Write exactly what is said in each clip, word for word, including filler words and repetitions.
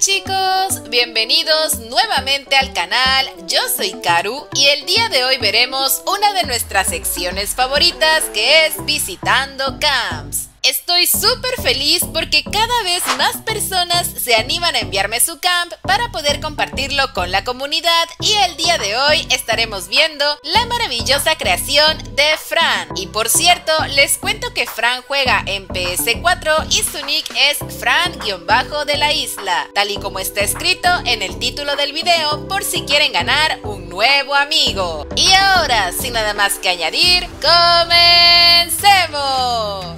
Chicos, bienvenidos nuevamente al canal. Yo soy Karu y el día de hoy veremos una de nuestras secciones favoritas, que es visitando camps. Estoy súper feliz porque cada vez más personas se animan a enviarme su camp para poder compartirlo con la comunidad, y el día de hoy estaremos viendo la maravillosa creación de Fran. Y por cierto, les cuento que Fran juega en P S cuatro y su nick es Fran_delaisla, tal y como está escrito en el título del video, por si quieren ganar un nuevo amigo. Y ahora, sin nada más que añadir, ¡comencemos!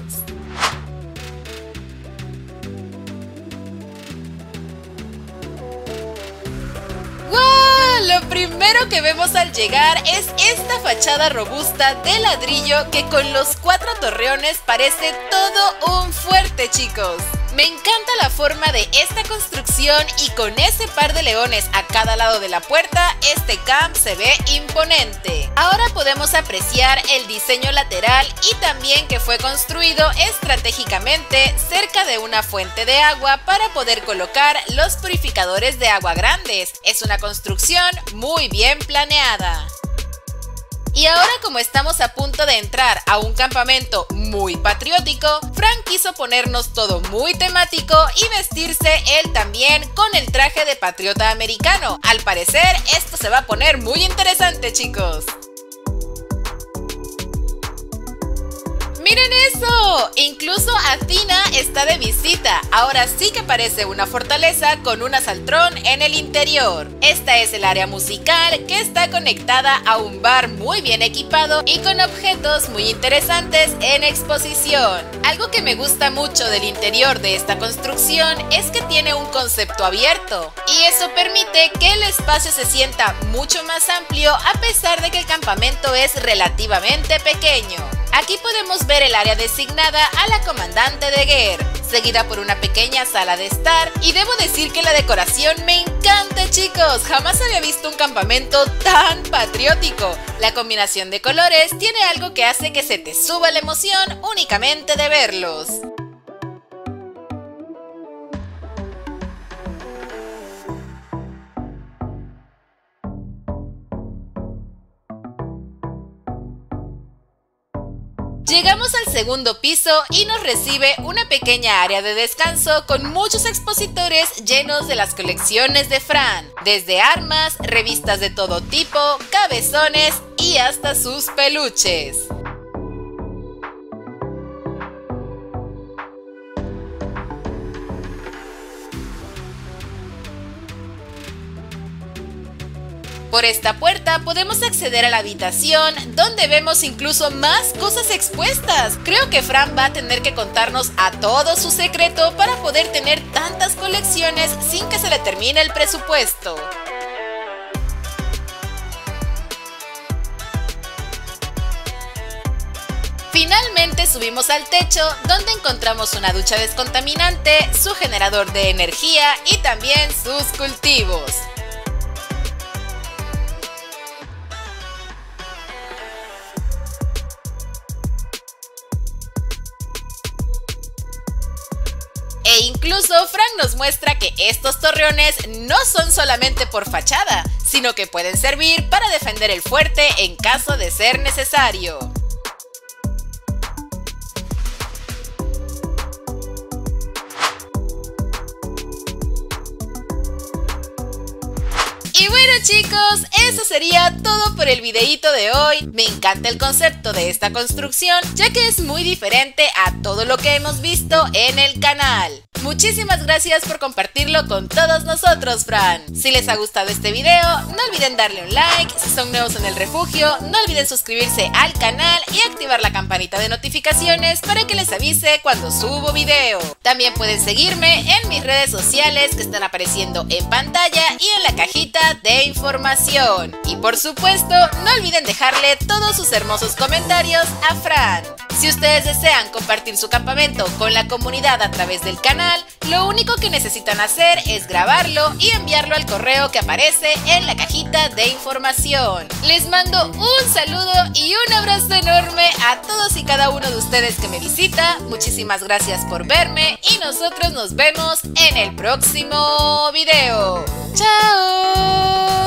Lo primero que vemos al llegar es esta fachada robusta de ladrillo que con los cuatro torreones parece todo un fuerte, chicos. Me encanta la forma de esta construcción y con ese par de leones a cada lado de la puerta, este camp se ve imponente. Ahora podemos apreciar el diseño lateral y también que fue construido estratégicamente cerca de una fuente de agua para poder colocar los purificadores de agua grandes. Es una construcción muy bien planeada. Y ahora, como estamos a punto de entrar a un campamento muy patriótico, Fran quiso ponernos todo muy temático y vestirse él también con el traje de patriota americano. Al parecer, esto se va a poner muy interesante, chicos. ¡Miren eso! Incluso Athena está de visita. Ahora sí que parece una fortaleza con un asaltrón en el interior. Esta es el área musical que está conectada a un bar muy bien equipado y con objetos muy interesantes en exposición. Algo que me gusta mucho del interior de esta construcción es que tiene un concepto abierto, y eso permite que el espacio se sienta mucho más amplio a pesar de que el campamento es relativamente pequeño. Aquí podemos ver el área designada a la comandante de guerra, seguida por una pequeña sala de estar, y debo decir que la decoración me encanta, chicos. Jamás había visto un campamento tan patriótico. La combinación de colores tiene algo que hace que se te suba la emoción únicamente de verlos. Llegamos al segundo piso y nos recibe una pequeña área de descanso con muchos expositores llenos de las colecciones de Fran, desde armas, revistas de todo tipo, cabezones y hasta sus peluches. Por esta puerta podemos acceder a la habitación, donde vemos incluso más cosas expuestas. Creo que Fran va a tener que contarnos a todo su secreto para poder tener tantas colecciones sin que se le termine el presupuesto. Finalmente subimos al techo, donde encontramos una ducha descontaminante, su generador de energía y también sus cultivos. E incluso Fran nos muestra que estos torreones no son solamente por fachada, sino que pueden servir para defender el fuerte en caso de ser necesario. Y bueno, chicos, eso sería todo por el videíto de hoy. Me encanta el concepto de esta construcción, ya que es muy diferente a todo lo que hemos visto en el canal. Muchísimas gracias por compartirlo con todos nosotros, Fran. Si les ha gustado este video, no olviden darle un like. Si son nuevos en El Refugio, no olviden suscribirse al canal y activar la campanita de notificaciones para que les avise cuando subo video. También pueden seguirme en mis redes sociales que están apareciendo en pantalla y en la cajita de información. Y por supuesto, no olviden dejarle todos sus hermosos comentarios a Fran. Si ustedes desean compartir su campamento con la comunidad a través del canal, canal, lo único que necesitan hacer es grabarlo y enviarlo al correo que aparece en la cajita de información. Les mando un saludo y un abrazo enorme a todos y cada uno de ustedes que me visita. Muchísimas gracias por verme y nosotros nos vemos en el próximo video. ¡Chao!